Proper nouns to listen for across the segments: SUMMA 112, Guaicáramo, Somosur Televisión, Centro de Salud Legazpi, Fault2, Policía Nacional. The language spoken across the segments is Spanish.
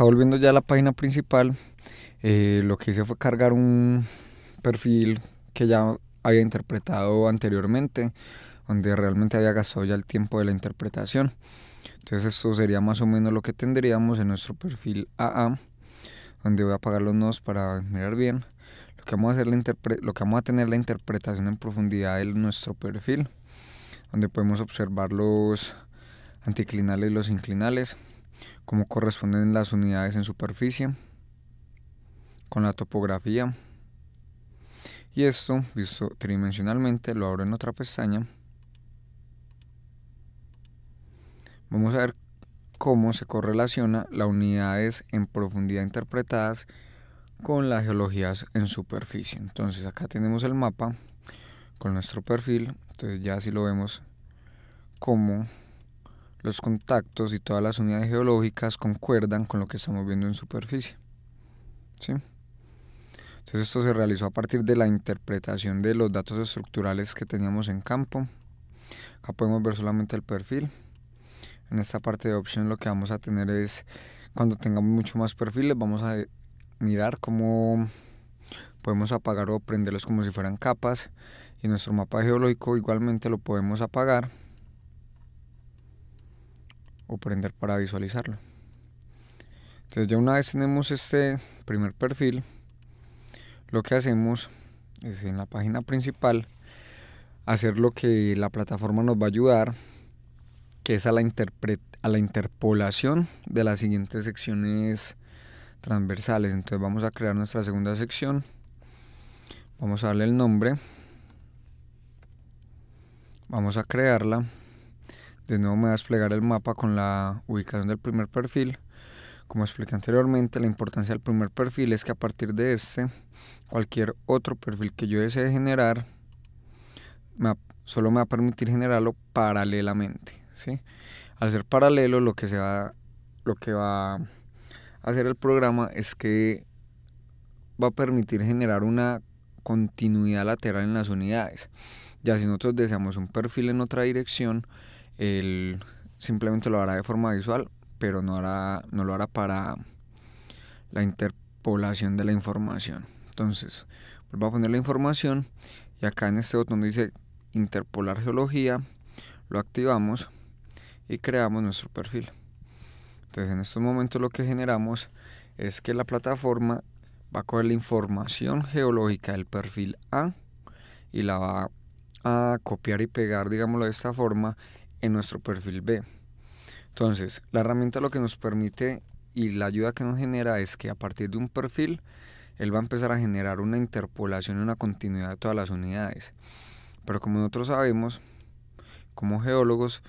acá volviendo ya a la página principal, lo que hice fue cargar un perfil que ya había interpretado anteriormente, donde realmente había gastado ya el tiempo de la interpretación. Entonces esto sería más o menos lo que tendríamos en nuestro perfil AA, donde voy a apagar los nodos para mirar bien. Lo que vamos a hacer, lo que vamos a tener la interpretación en profundidad de nuestro perfil, donde podemos observar los anticlinales y los inclinales, cómo corresponden las unidades en superficie, con la topografía. Y esto, visto tridimensionalmente, lo abro en otra pestaña. Vamos a ver cómo se correlaciona las unidades en profundidad interpretadas con las geologías en superficie. Entonces acá tenemos el mapa con nuestro perfil. Entonces ya así lo vemos, como los contactos y todas las unidades geológicas concuerdan con lo que estamos viendo en superficie, ¿sí? Entonces esto se realizó a partir de la interpretación de los datos estructurales que teníamos en campo. Acá podemos ver solamente el perfil. En esta parte de opción lo que vamos a tener es, cuando tengamos mucho más perfiles, vamos a mirar cómo podemos apagar o prenderlos como si fueran capas. Y nuestro mapa geológico igualmente lo podemos apagar o prender para visualizarlo. Entonces ya una vez tenemos este primer perfil, lo que hacemos es en la página principal hacer lo que la plataforma nos va a ayudar, que es a la interpolación de las siguientes secciones transversales. Entonces vamos a crear nuestra segunda sección, vamos a darle el nombre, vamos a crearla. De nuevo me va a desplegar el mapa con la ubicación del primer perfil. Como expliqué anteriormente, la importancia del primer perfil es que a partir de este, cualquier otro perfil que yo desee generar solo me va a permitir generarlo paralelamente, ¿sí? Al ser paralelo, lo que va a hacer el programa es que va a permitir generar una continuidad lateral en las unidades. Ya si nosotros deseamos un perfil en otra dirección, él simplemente lo hará de forma visual, pero no lo hará para la interpolación de la información. Entonces vuelvo a poner la información y acá en este botón dice interpolar geología, lo activamos y creamos nuestro perfil. Entonces en estos momentos lo que generamos es que la plataforma va a coger la información geológica del perfil A y la va a copiar y pegar, digámoslo de esta forma, en nuestro perfil B. Entonces la herramienta lo que nos permite y la ayuda que nos genera es que a partir de un perfil él va a empezar a generar una interpolación y una continuidad de todas las unidades. Pero como nosotros sabemos, como geólogos,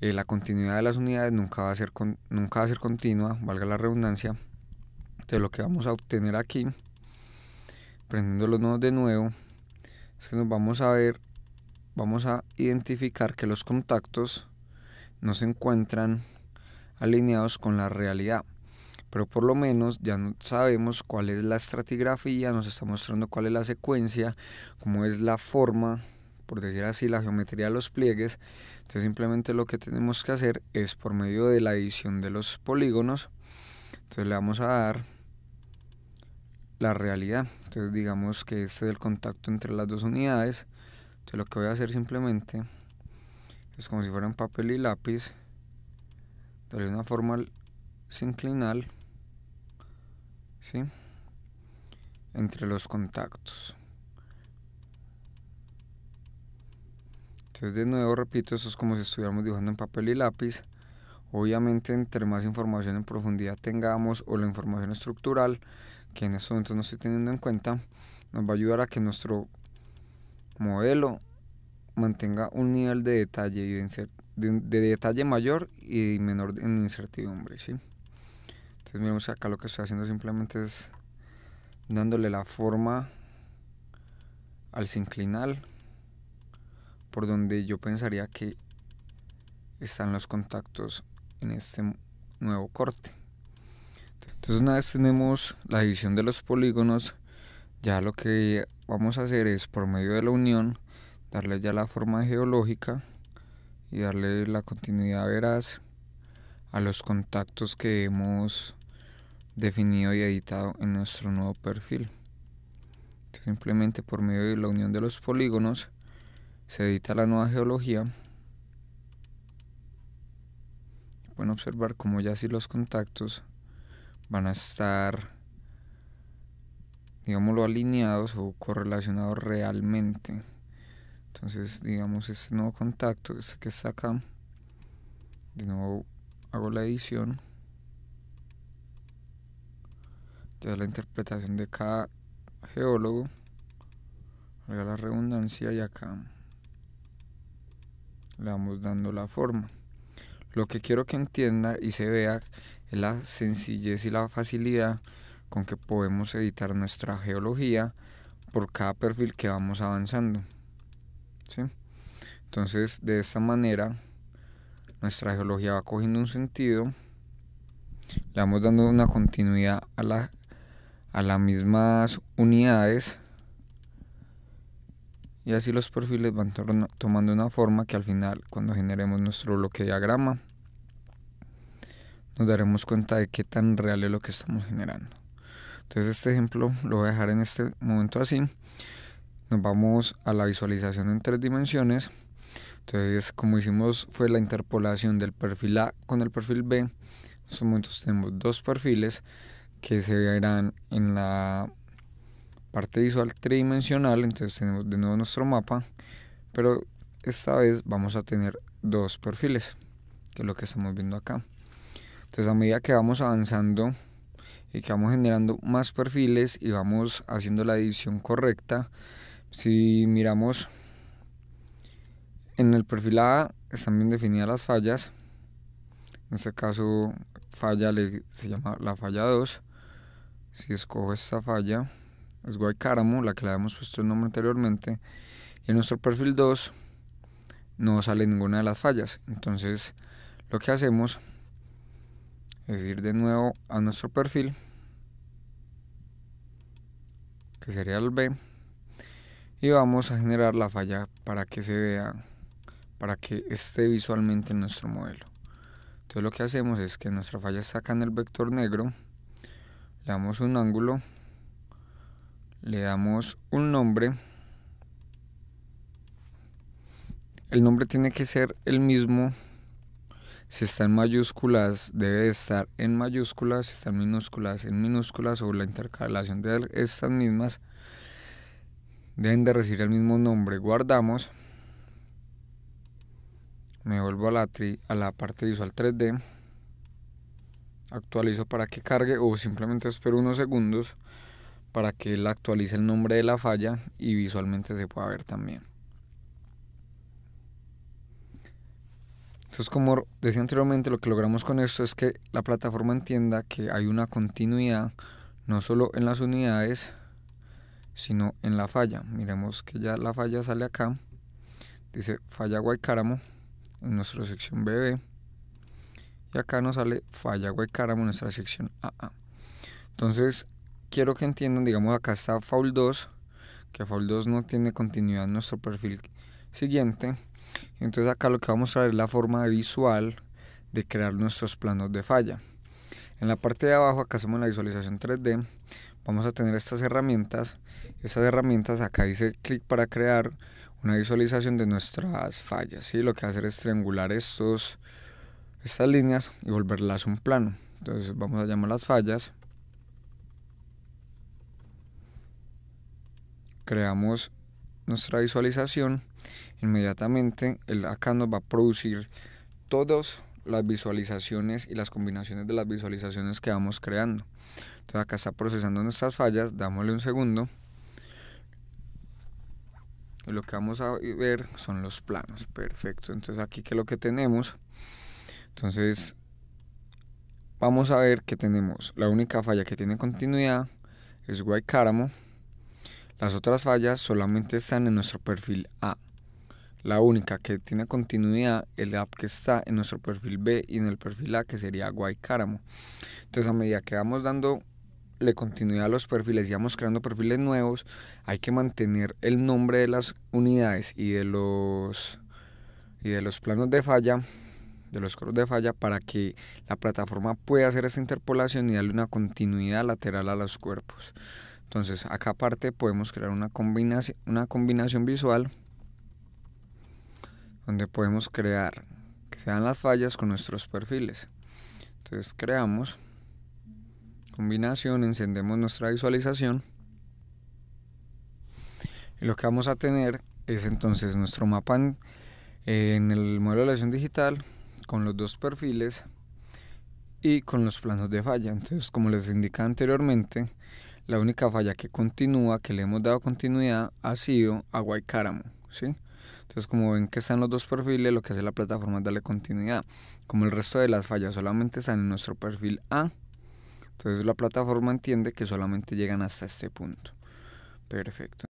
la continuidad de las unidades nunca va a ser continua, valga la redundancia. Entonces lo que vamos a obtener aquí, prendiendo los nodos de nuevo, es que nos vamos a identificar que los contactos no se encuentran alineados con la realidad, pero por lo menos ya sabemos cuál es la estratigrafía, nos está mostrando cuál es la secuencia, cómo es la forma, por decir así, la geometría de los pliegues. Entonces simplemente lo que tenemos que hacer es, por medio de la edición de los polígonos, entonces le vamos a dar la realidad. Entonces digamos que este es el contacto entre las dos unidades. Entonces lo que voy a hacer simplemente es, como si fueran papel y lápiz, darle una forma sinclinal, ¿sí?, entre los contactos. Entonces de nuevo repito, esto es como si estuviéramos dibujando en papel y lápiz. Obviamente entre más información en profundidad tengamos, o la información estructural, que en estos momentos no estoy teniendo en cuenta, nos va a ayudar a que nuestro modelo mantenga un nivel de detalle mayor y menor en incertidumbre, ¿sí? Entonces miremos acá, lo que estoy haciendo simplemente es dándole la forma al sinclinal por donde yo pensaría que están los contactos en este nuevo corte. Entonces una vez tenemos la división de los polígonos, ya lo que vamos a hacer es, por medio de la unión, darle ya la forma geológica y darle la continuidad veraz a los contactos que hemos definido y editado en nuestro nuevo perfil. Simplemente por medio de la unión de los polígonos se edita la nueva geología. Pueden observar como ya si los contactos van a estar, digámoslo, alineados o correlacionados realmente. Entonces, digamos, este nuevo contacto, este que está acá, de nuevo hago la edición, ya la interpretación de cada geólogo, haga la redundancia, y acá le vamos dando la forma. Lo que quiero que entienda y se vea es la sencillez y la facilidad con que podemos editar nuestra geología por cada perfil que vamos avanzando, ¿sí? Entonces, de esta manera nuestra geología va cogiendo un sentido, le vamos dando una continuidad a las mismas unidades, y así los perfiles van tomando una forma que al final, cuando generemos nuestro bloque diagrama, nos daremos cuenta de qué tan real es lo que estamos generando. Entonces, este ejemplo lo voy a dejar en este momento así. Nos vamos a la visualización en 3 dimensiones. Entonces, como hicimos fue la interpolación del perfil A con el perfil B, en estos momentos tenemos 2 perfiles que se verán en la parte visual tridimensional. Entonces tenemos de nuevo nuestro mapa, pero esta vez vamos a tener 2 perfiles, que es lo que estamos viendo acá. Entonces, a medida que vamos avanzando y que vamos generando más perfiles y vamos haciendo la división correcta, si miramos en el perfil A están bien definidas las fallas. En este caso falla se llama la falla 2. Si escojo esta falla, es Guaicáramo, la que le habíamos puesto el nombre anteriormente, y en nuestro perfil 2 no sale ninguna de las fallas. Entonces, lo que hacemos es ir de nuevo a nuestro perfil, que sería el B, y vamos a generar la falla para que se vea, para que esté visualmente en nuestro modelo. Entonces, lo que hacemos es que nuestra falla está acá en el vector negro, le damos un ángulo, le damos un nombre. El nombre tiene que ser el mismo. Si está en mayúsculas, debe estar en mayúsculas. Si está en minúsculas, o la intercalación de estas mismas, deben de recibir el mismo nombre. Guardamos. Me vuelvo a la parte visual 3D. Actualizo para que cargue, o simplemente espero unos segundos para que él actualice el nombre de la falla y visualmente se pueda ver también. Entonces, como decía anteriormente, lo que logramos con esto es que la plataforma entienda que hay una continuidad, no solo en las unidades, sino en la falla. Miremos que ya la falla sale acá, dice falla Guaicáramo en nuestra sección BB, y acá nos sale falla Guaicáramo en nuestra sección AA. Entonces, quiero que entiendan, digamos, acá está Fault2, que Fault2 no tiene continuidad en nuestro perfil siguiente. Entonces, acá lo que vamos a ver es la forma visual de crear nuestros planos de falla. En la parte de abajo, acá hacemos la visualización 3D, vamos a tener estas herramientas. Estas herramientas, acá dice clic para crear una visualización de nuestras fallas, ¿sí? Lo que va a hacer es triangular estas líneas y volverlas un plano. Entonces, vamos a llamar las fallas. Creamos nuestra visualización. Inmediatamente acá nos va a producir todas las visualizaciones y las combinaciones de las visualizaciones que vamos creando. Entonces, acá está procesando nuestras fallas. Dámosle un segundo, y lo que vamos a ver son los planos. Perfecto. Entonces, aquí que es lo que tenemos. Entonces, vamos a ver que tenemos la única falla que tiene continuidad es Guaicáramo. Las otras fallas solamente están en nuestro perfil A. La única que tiene continuidad es la que está en nuestro perfil B y en el perfil A, que sería Guaicáramo. Entonces, a medida que vamos dándole continuidad a los perfiles y vamos creando perfiles nuevos, hay que mantener el nombre de las unidades y de los planos de falla de los coros de falla para que la plataforma pueda hacer esta interpolación y darle una continuidad lateral a los cuerpos. Entonces acá aparte podemos crear una combinación visual donde podemos crear que sean las fallas con nuestros perfiles. Entonces creamos combinación, encendemos nuestra visualización y lo que vamos a tener es entonces nuestro mapa en el modelo de aleación digital con los dos perfiles y con los planos de falla. Entonces, como les indicaba anteriormente, la única falla que continúa, que le hemos dado continuidad, ha sido a Guaicáramo, ¿sí? Entonces, como ven que están los dos perfiles, lo que hace la plataforma es darle continuidad. Como el resto de las fallas solamente están en nuestro perfil A, entonces la plataforma entiende que solamente llegan hasta este punto. Perfecto.